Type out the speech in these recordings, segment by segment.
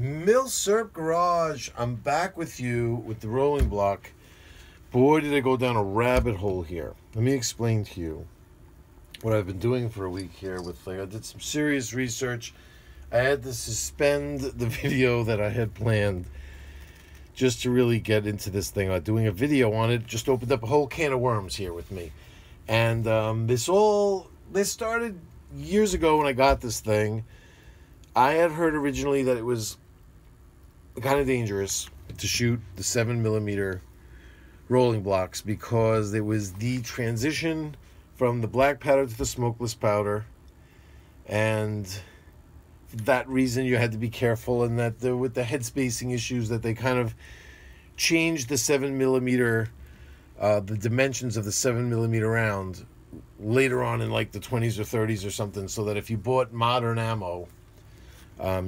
Milsurp Garage, I'm back with you with the rolling block. Boy, did I go down a rabbit hole here. Let me explain to you what I've been doing for a week here. I did some serious research. I had to suspend the video that I had planned just to really get into this thing. Doing a video on it just opened up a whole can of worms here with me. And this started years ago when I got this thing. I had heard originally that it was kind of dangerous to shoot the 7mm rolling blocks because it was the transition from the black powder to the smokeless powder, and for that reason you had to be careful, and that with the head spacing issues that they kind of changed the 7mm, the dimensions of the 7mm round later on in like the 20s or 30s or something, so that if you bought modern ammo,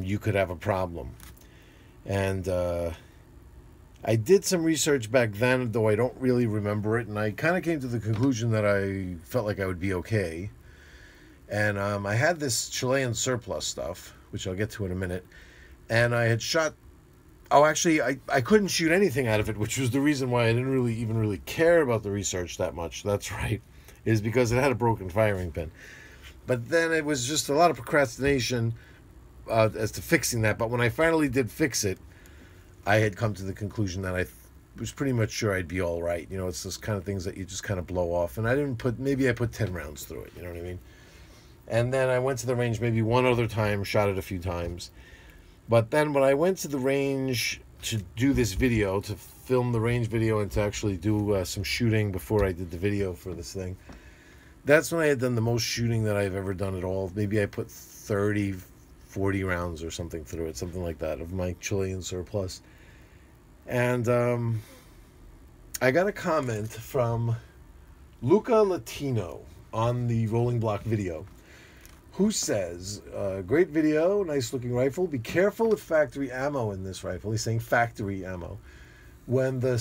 you could have a problem. And I did some research back then, though I don't really remember it, and I kind of came to the conclusion that I felt like I would be okay. And I had this Chilean surplus stuff, which I'll get to in a minute, and I had shot... Oh, actually, I couldn't shoot anything out of it, which was the reason why I didn't really care about the research that much. That's right, is because it had a broken firing pin. But then it was just a lot of procrastination as to fixing that. But when I finally did fix it, I had come to the conclusion that I was pretty much sure I'd be all right. You know, it's those kind of things that you just kind of blow off. And I didn't put, maybe I put 10 rounds through it, you know what I mean? And then I went to the range maybe one other time, shot it a few times. But then when I went to the range to do this video, to film the range video and to actually do some shooting before I did the video for this thing, that's when I had done the most shooting that I've ever done at all. Maybe I put 30, 40 rounds or something through it, something like that, of my Chilean surplus. And I got a comment from Luca Latino on the rolling block video, who says, great video, nice looking rifle. Be careful with factory ammo in this rifle. He's saying factory ammo. When the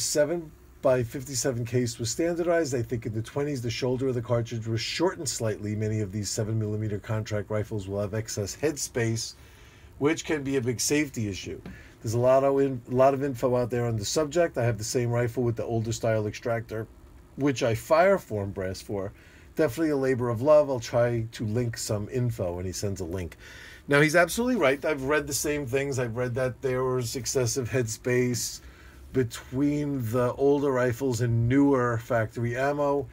7x57 case was standardized, I think in the 20s, the shoulder of the cartridge was shortened slightly. Many of these 7mm contract rifles will have excess headspace, which can be a big safety issue. There's a lot of info out there on the subject. I have the same rifle with the older style extractor, which I fire form brass for. Definitely a labor of love. I'll try to link some info, and he sends a link. Now, he's absolutely right. I've read the same things. I've read that there was excessive headspace between the older rifles and newer factory ammo,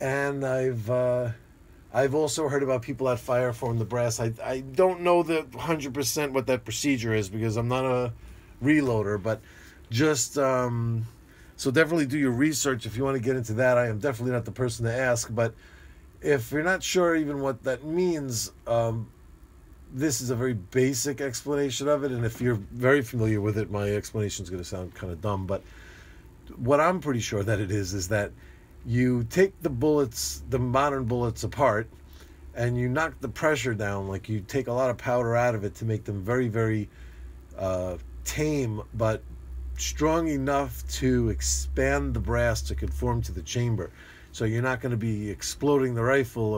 and I've also heard about people that fire form the brass. I don't know the 100% what that procedure is because I'm not a reloader, but just so definitely do your research if you want to get into that. I am definitely not the person to ask, but if you're not sure even what that means, this is a very basic explanation of it, and if you're very familiar with it, my explanation is going to sound kind of dumb, but what I'm pretty sure that it is that you take the bullets, the modern bullets, apart, and you knock the pressure down. Like, you take a lot of powder out of it to make them very, very tame, but strong enough to expand the brass to conform to the chamber. So you're not going to be exploding the rifle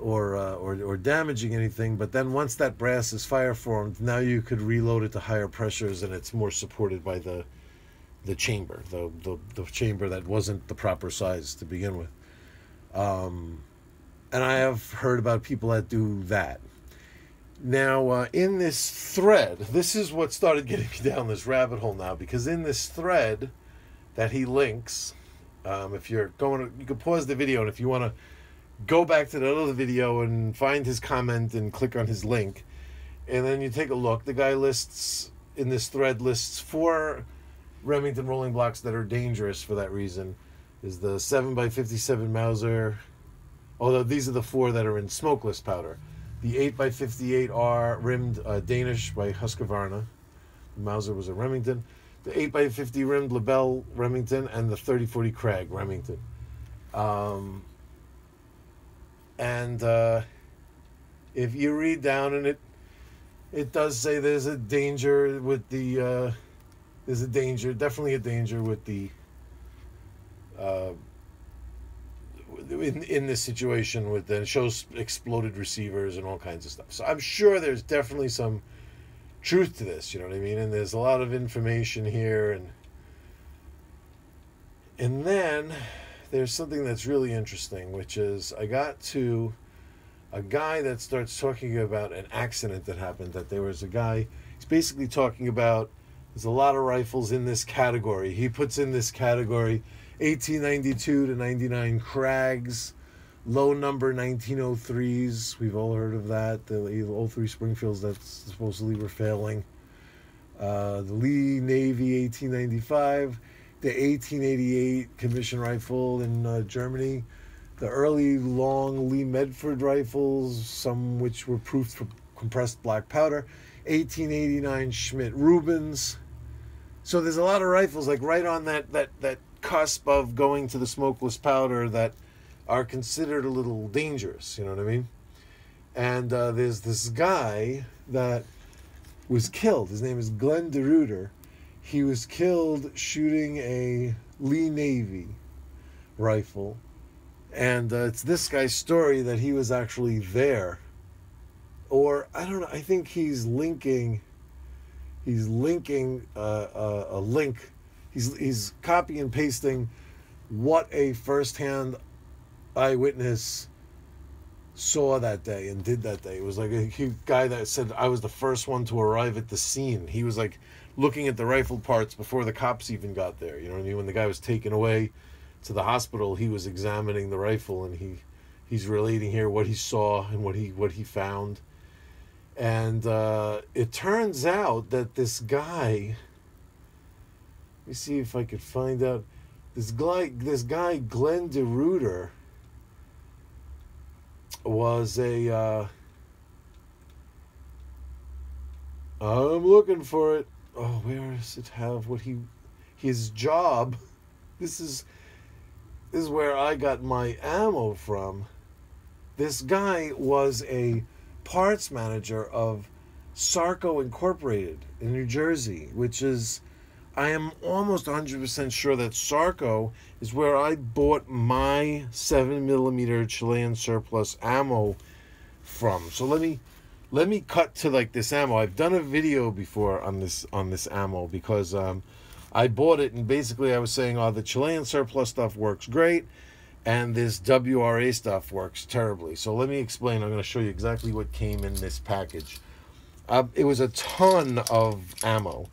or damaging anything, but then once that brass is fire formed, now you could reload it to higher pressures, and it's more supported by the chamber, the chamber that wasn't the proper size to begin with. And I have heard about people that do that. Now, in this thread, this is what started getting me down this rabbit hole now, because in this thread that he links, if you're going to, you can pause the video, and if you want to go back to that other video and find his comment and click on his link, and then you take a look. The guy lists, in this thread, lists 4 Remington rolling blocks that are dangerous for that reason. Is the 7x57 Mauser, although these are the 4 that are in smokeless powder. The 8x58R rimmed Danish by Husqvarna. The Mauser was a Remington. The 8x50 rimmed Lebel Remington, and the 3040 Krag Remington. And if you read down, and it does say there's a danger with the there's a danger, definitely a danger with the in this situation with the, it shows exploded receivers and all kinds of stuff. So I'm sure there's definitely some truth to this, you know what I mean? And there's a lot of information here, and then there's something that's really interesting, which is I got to a guy that starts talking about an accident that happened, that there was a guy, he's basically talking about there's a lot of rifles in this category. He puts in this category 1892 to 99 Krags, low number 1903s. We've all heard of that. The 03 Springfields that supposedly were failing. The Lee Navy 1895, the 1888 commission rifle in Germany, the early long Lee Medford rifles, some which were proofed for compressed black powder, 1889 Schmidt Rubens. So there's a lot of rifles like right on that cusp of going to the smokeless powder that are considered a little dangerous, you know what I mean? And there's this guy that was killed. His name is Glenn DeRuiter. He was killed shooting a Lee Navy rifle. And it's this guy's story that he was actually there. Or, I don't know, I think he's copy and pasting what a firsthand eyewitness saw that day and did that day. It was like a guy that said, I was the first one to arrive at the scene. He was like looking at the rifle parts before the cops even got there. You know what I mean? When the guy was taken away to the hospital, he was examining the rifle, and he's relating here what he saw and what he found. And it turns out that this guy, let me see if I could find out, this guy Glenn DeRuiter was a I'm looking for it. Oh, where does it have what his job? This is where I got my ammo from. This guy was a parts manager of Sarco Incorporated in New Jersey, which is, I am almost 100% sure that Sarco is where I bought my 7mm Chilean surplus ammo from. So let me cut to like this ammo. I've done a video before on this ammo because I bought it, and basically I was saying, oh, the Chilean surplus stuff works great and this WRA stuff works terribly. So let me explain. I'm going to show you exactly what came in this package. It was a ton of ammo,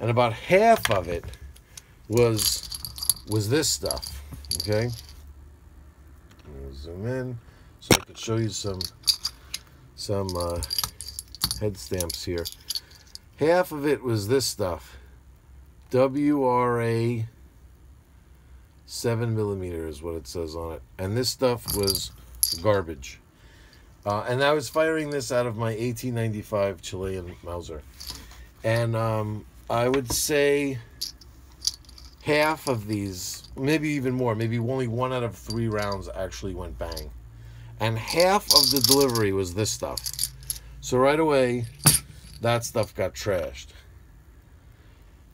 and about half of it was this stuff, okay? I'm gonna zoom in so I can show you some head stamps here. Half of it was this stuff. WRA 7mm is what it says on it. And this stuff was garbage. And I was firing this out of my 1895 Chilean Mauser. And I would say half of these, maybe even more, maybe only 1 out of 3 rounds actually went bang. And half of the delivery was this stuff. So right away, that stuff got trashed.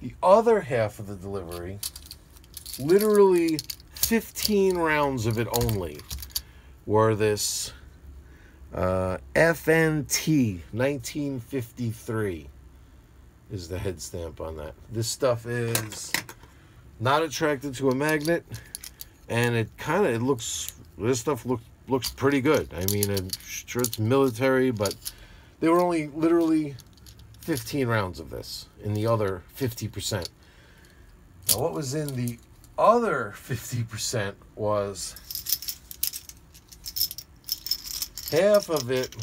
The other half of the delivery, literally 15 rounds of it only, were this FNT 1953 is the head stamp on that. This stuff is not attracted to a magnet, and it looks, this stuff looks pretty good. I mean, I'm sure it's military, but they were only literally 15 rounds of this in the other 50%. Now, what was in the other 50% was half of it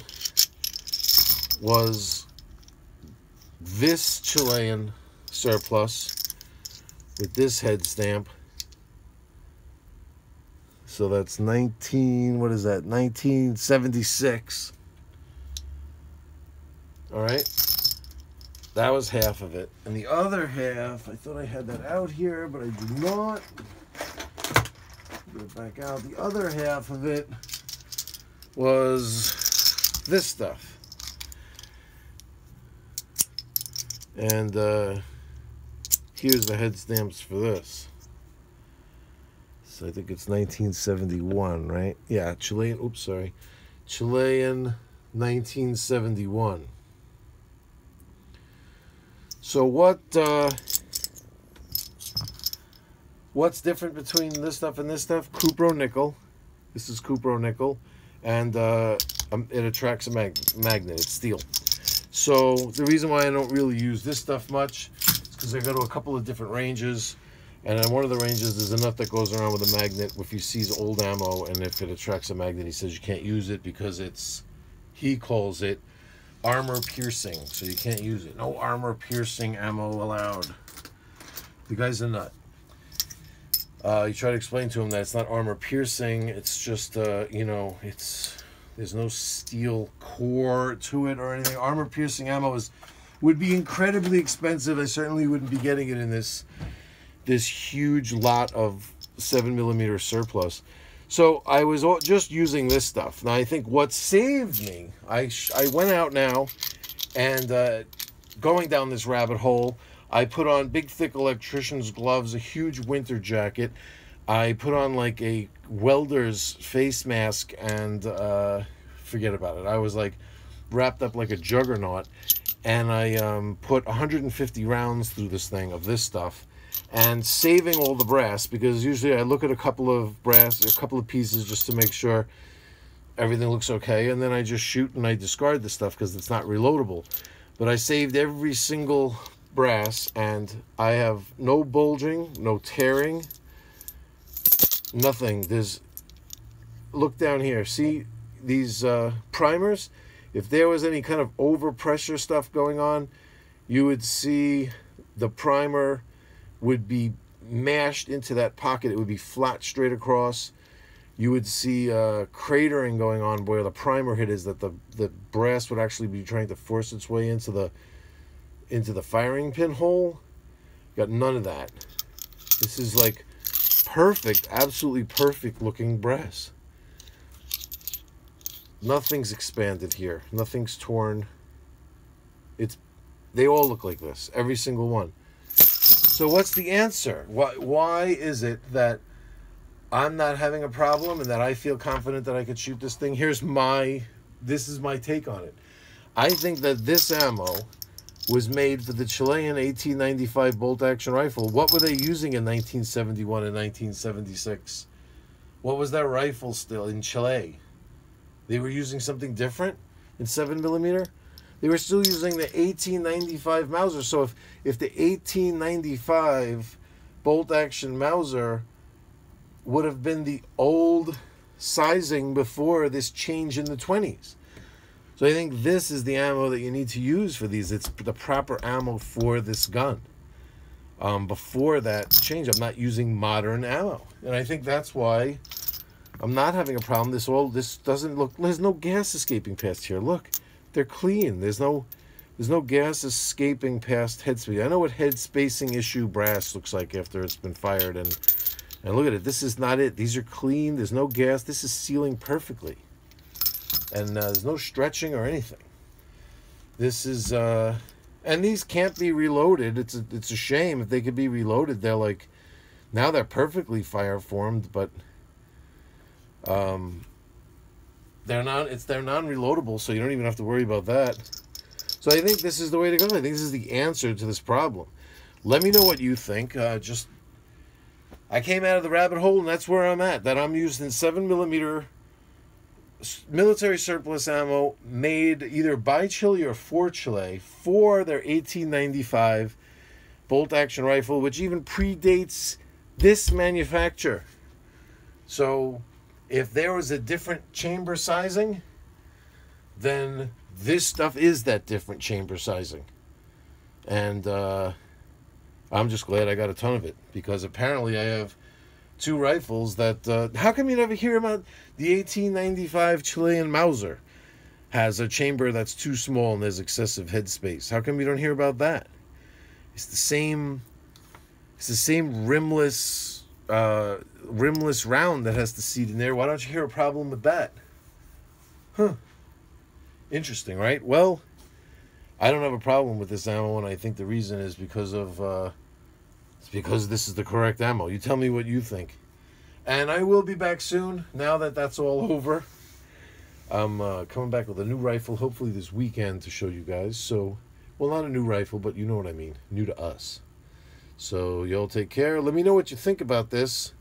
was this Chilean surplus with this head stamp. So that's 1976. All right. That was half of it. And the other half, I thought I had that out here, but I did not. Put it back out. The other half of it was this stuff. And here's the head stamps for this. So I think it's 1971, right? Yeah, Chilean, oops, sorry. Chilean 1971. So what's different between this stuff and this stuff? Cupro Nickel. This is Cupro Nickel, and it attracts a magnet. It's steel. So the reason why I don't really use this stuff much is because I go to a couple of different ranges, and on one of the ranges there's a nut that goes around with a magnet. If he sees old ammo and if it attracts a magnet, he says you can't use it because it's, he calls it armor piercing, so you can't use it. No armor piercing ammo allowed. The guy's a nut. You try to explain to him that it's not armor piercing, it's just, you know, there's no steel core to it or anything. Armor piercing ammo would be incredibly expensive. I certainly wouldn't be getting it in this huge lot of 7mm surplus. So I was just using this stuff. Now I think what saved me, I went out now and going down this rabbit hole, I put on big thick electrician's gloves, a huge winter jacket. I put on like a welder's face mask and forget about it. I was like wrapped up like a juggernaut, and I put 150 rounds through this thing of this stuff, and saving all the brass, because usually I look at a couple of pieces just to make sure everything looks okay, and then I just shoot and I discard the stuff because it's not reloadable. But I saved every single brass, and I have no bulging, no tearing, nothing. There's, look down here, see these primers? If there was any kind of overpressure stuff going on, you would see the primer would be mashed into that pocket. It would be flat straight across. You would see cratering going on where the primer hit is, that the brass would actually be trying to force its way into the firing pin hole. Got none of that. This is like perfect, absolutely perfect looking brass. Nothing's expanded here. Nothing's torn. They all look like this, every single one. So what's the answer? Why is it that I'm not having a problem and that I feel confident that I could shoot this thing? This is my take on it. I think that this ammo was made for the Chilean 1895 bolt-action rifle. What were they using in 1971 and 1976? What was that rifle still in Chile? They were using something different in 7mm? They were still using the 1895 Mauser. So if the 1895 bolt-action Mauser would have been the old sizing before this change in the 20s. So I think this is the ammo that you need to use for these. It's the proper ammo for this gun. Before that change, I'm not using modern ammo. And I think that's why I'm not having a problem. This doesn't look, there's no gas escaping past here. Look. They're clean. There's no gas escaping past head speed. I know what head spacing issue brass looks like after it's been fired, and look at it. This is not it. These are clean. There's no gas. This is sealing perfectly, and there's no stretching or anything. This is and these can't be reloaded. It's a shame. If they could be reloaded, they're like, now they're perfectly fire formed, but they're non-reloadable, so you don't even have to worry about that. So I think this is the way to go. I think this is the answer to this problem. Let me know what you think. I came out of the rabbit hole, and that's where I'm at. That I'm using 7mm military surplus ammo made either by Chile or for Chile for their 1895 bolt-action rifle, which even predates this manufacture. So if there was a different chamber sizing, then this stuff is that different chamber sizing. And I'm just glad I got a ton of it, because apparently I have two rifles that... how come you never hear about the 1895 Chilean Mauser has a chamber that's too small and there's excessive headspace? How come you don't hear about that? It's the same rimless... rimless round that has the seat in there. Why don't you hear a problem with that? Huh. Interesting, right? Well, I don't have a problem with this ammo, and I think the reason is because of it's because this is the correct ammo. You tell me what you think. And I will be back soon, now that that's all over. I'm coming back with a new rifle, hopefully this weekend, to show you guys. So Well, not a new rifle, but you know what I mean. New to us. So y'all take care. Let me know what you think about this.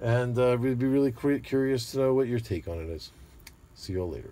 And we'd be really curious to know what your take on it is. See y'all later.